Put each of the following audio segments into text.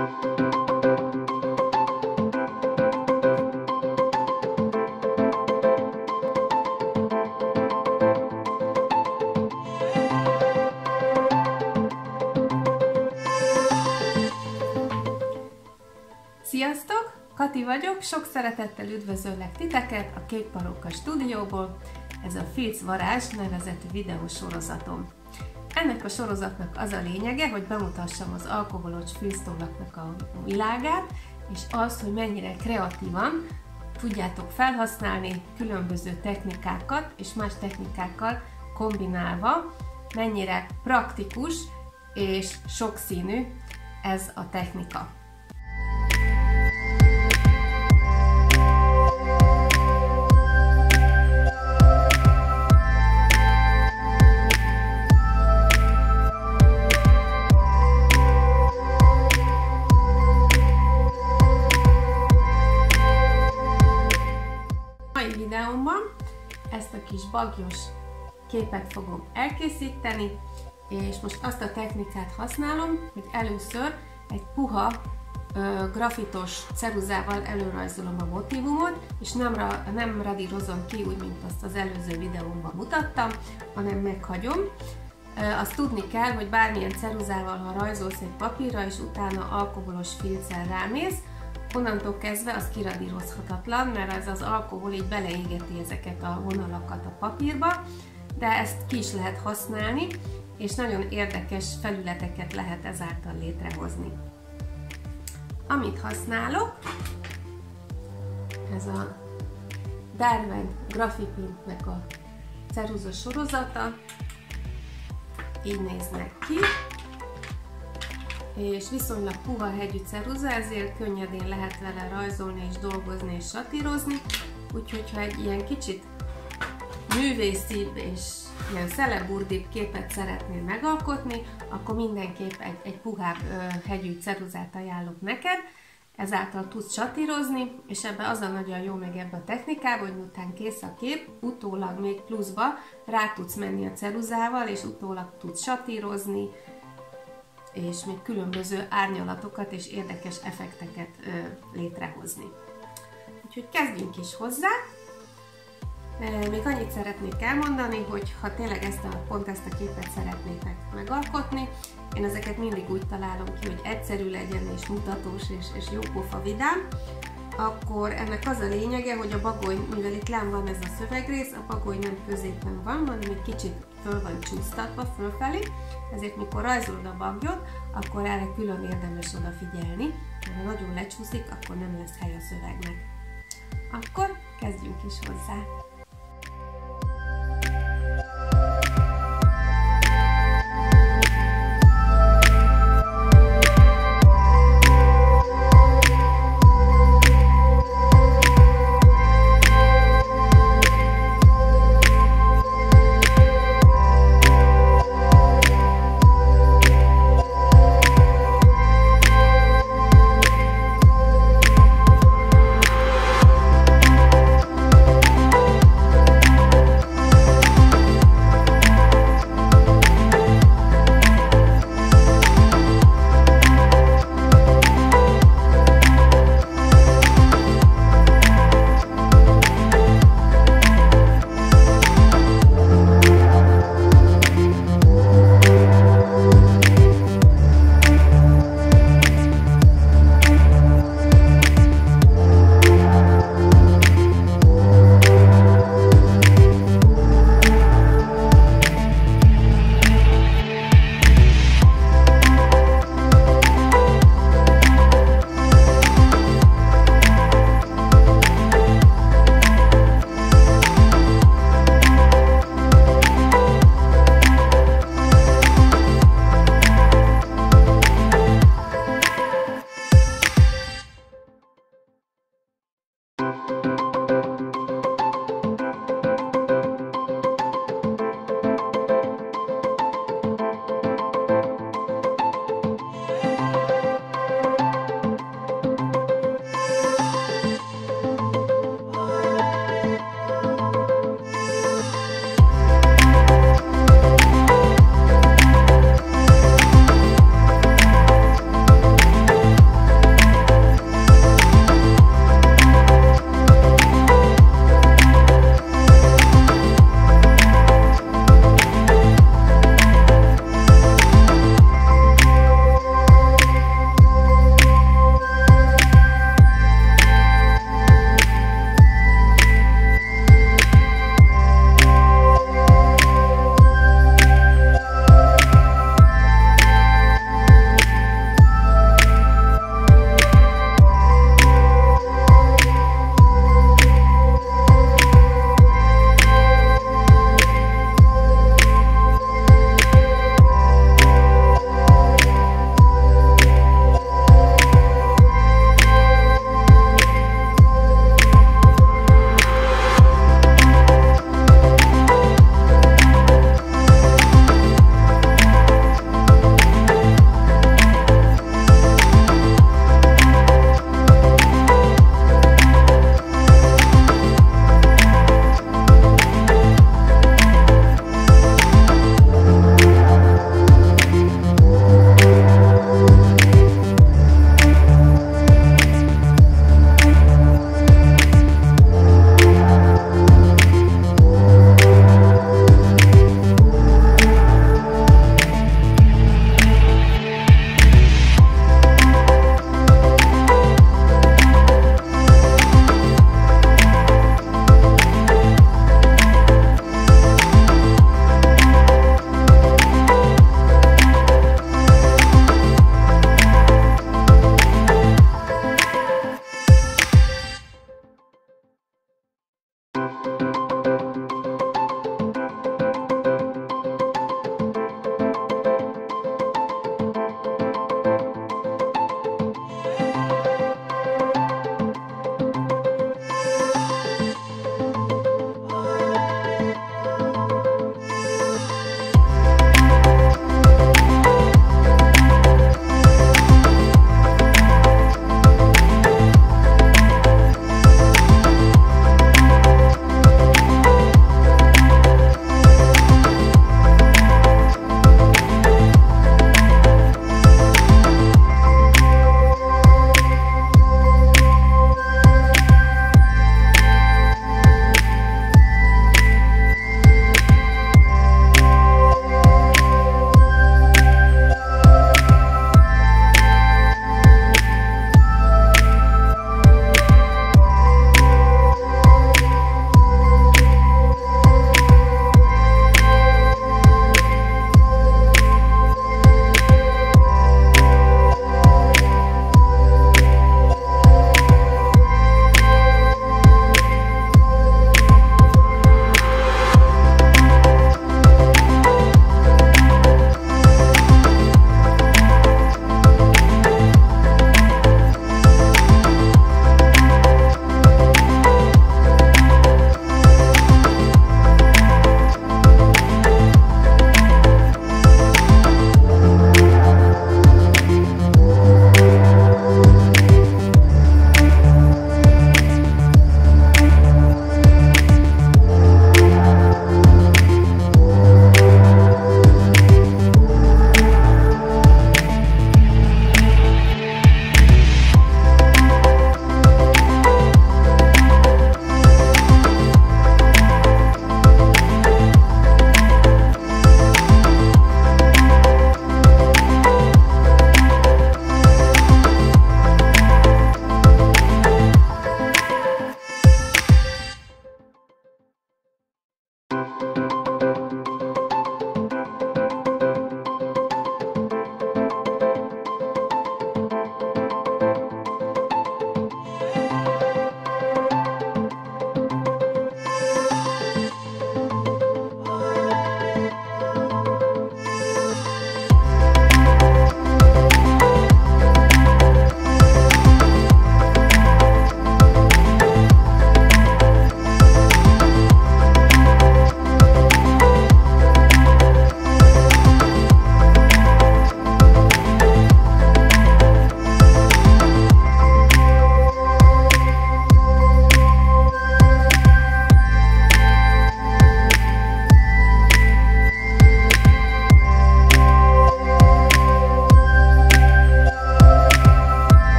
Sziasztok! Kati vagyok, sok szeretettel üdvözöllek titeket a Kék Paróka stúdióból. Ez a Filctoll Varázs nevezetű videósorozatom. Ennek a sorozatnak az a lényege, hogy bemutassam az alkoholos filctollaknak a világát, és azt, hogy mennyire kreatívan tudjátok felhasználni különböző technikákat, és más technikákkal kombinálva, mennyire praktikus és sokszínű ez a technika. Videómban ezt a kis bagyos képet fogom elkészíteni, és most azt a technikát használom, hogy először egy puha grafitos ceruzával előrajzolom a motívumot, és nem radírozom ki úgy, mint azt az előző videómban mutattam, hanem meghagyom. Azt tudni kell, hogy bármilyen ceruzával, ha rajzolsz egy papírra, és utána alkoholos filccel rámész, onnantól kezdve az kiradírozhatatlan, mert ez az alkohol így beleégeti ezeket a vonalakat a papírba, de ezt ki is lehet használni, és nagyon érdekes felületeket lehet ezáltal létrehozni. Amit használok, ez a Darwin Grafipintnek a ceruza sorozata, így néznek ki. És viszonylag puha hegyű ceruza, ezért könnyedén lehet vele rajzolni és dolgozni és satírozni, úgyhogy ha egy ilyen kicsit művészibb és ilyen szeleburdibb képet szeretnél megalkotni, akkor mindenképp egy puhább hegyű ceruzát ajánlok neked, ezáltal tudsz satírozni, és ebbe az a nagyon jó meg ebbe a technikában, hogy miután kész a kép, utólag még pluszba rá tudsz menni a ceruzával, és utólag tudsz satírozni, és még különböző árnyalatokat és érdekes effekteket létrehozni. Úgyhogy kezdjünk is hozzá. Még annyit szeretnék elmondani, hogy ha tényleg pont ezt a képet szeretnétek megalkotni, én ezeket mindig úgy találom ki, hogy egyszerű legyen és mutatós és jópofa vidám, akkor ennek az a lényege, hogy a bagoly, mivel itt lám van ez a szövegrész, a bagoly nem középen van, hanem egy kicsit föl van csúsztatva fölfelé, ezért mikor rajzolod a bagyot, akkor erre külön érdemes odafigyelni, mert ha nagyon lecsúszik, akkor nem lesz hely a szövegnek. Akkor kezdjünk is hozzá!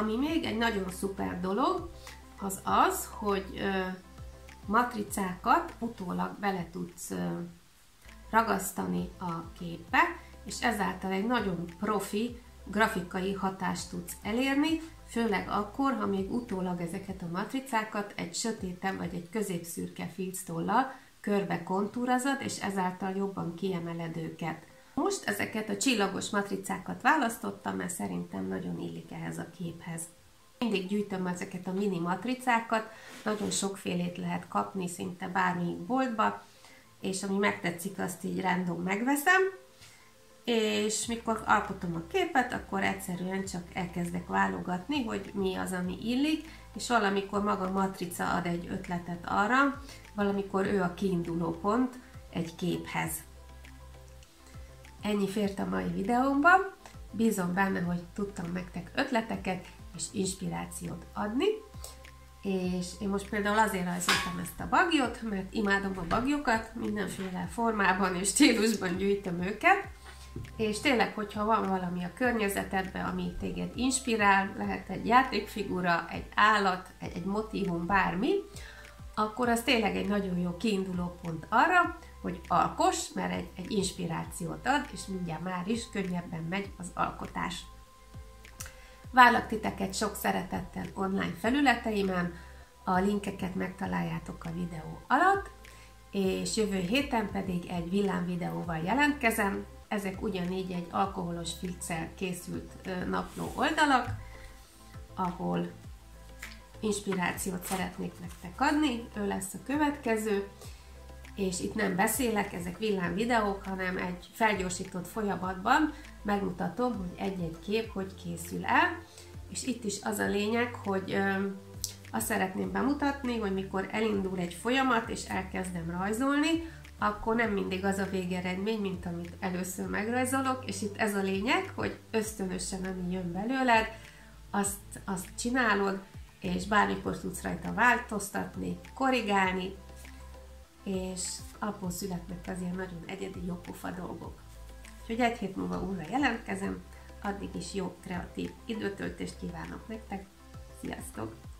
Ami még egy nagyon szuper dolog, az az, hogy matricákat utólag bele tudsz ragasztani a képbe, és ezáltal egy nagyon profi grafikai hatást tudsz elérni, főleg akkor, ha még utólag ezeket a matricákat egy sötétebb vagy egy középszürke filctollal körbe kontúrazod, és ezáltal jobban kiemeled őket. Most ezeket a csillagos matricákat választottam, mert szerintem nagyon illik ehhez a képhez. Mindig gyűjtöm ezeket a mini matricákat, nagyon sokfélét lehet kapni szinte bármelyik boltba, és ami megtetszik, azt így random megveszem, és mikor alkotom a képet, akkor egyszerűen csak elkezdek válogatni, hogy mi az, ami illik, és valamikor maga a matrica ad egy ötletet arra, valamikor ő a kiinduló pont egy képhez. Ennyi fért a mai videómban, bízom benne, hogy tudtam nektek ötleteket és inspirációt adni, és én most például azért rajzoltam ezt a bagyot, mert imádom a bagyokat, mindenféle formában és stílusban gyűjtöm őket, és tényleg, hogyha van valami a környezetedben, ami téged inspirál, lehet egy játékfigura, egy állat, egy motívum, bármi, akkor az tényleg egy nagyon jó kiinduló pont arra, hogy alkoss, mert egy inspirációt ad, és mindjárt már is könnyebben megy az alkotás. Várlak titeket sok szeretettel online felületeimen, a linkeket megtaláljátok a videó alatt, és jövő héten pedig egy villámvideóval jelentkezem, ezek ugyanígy egy alkoholos filccel készült napló oldalak, ahol inspirációt szeretnék nektek adni, ő lesz a következő, és itt nem beszélek, ezek villámvideók, hanem egy felgyorsított folyamatban megmutatom, hogy egy-egy kép hogy készül el, és itt is az a lényeg, hogy azt szeretném bemutatni, hogy mikor elindul egy folyamat, és elkezdem rajzolni, akkor nem mindig az a végeredmény, mint amit először megrajzolok, és itt ez a lényeg, hogy ösztönösen, ami jön belőled, azt csinálod, és bármikor tudsz rajta változtatni, korrigálni, és abból születnek az ilyen nagyon egyedi, jópofa dolgok. Úgyhogy egy hét múlva újra jelentkezem, addig is jó kreatív időtöltést kívánok nektek, sziasztok!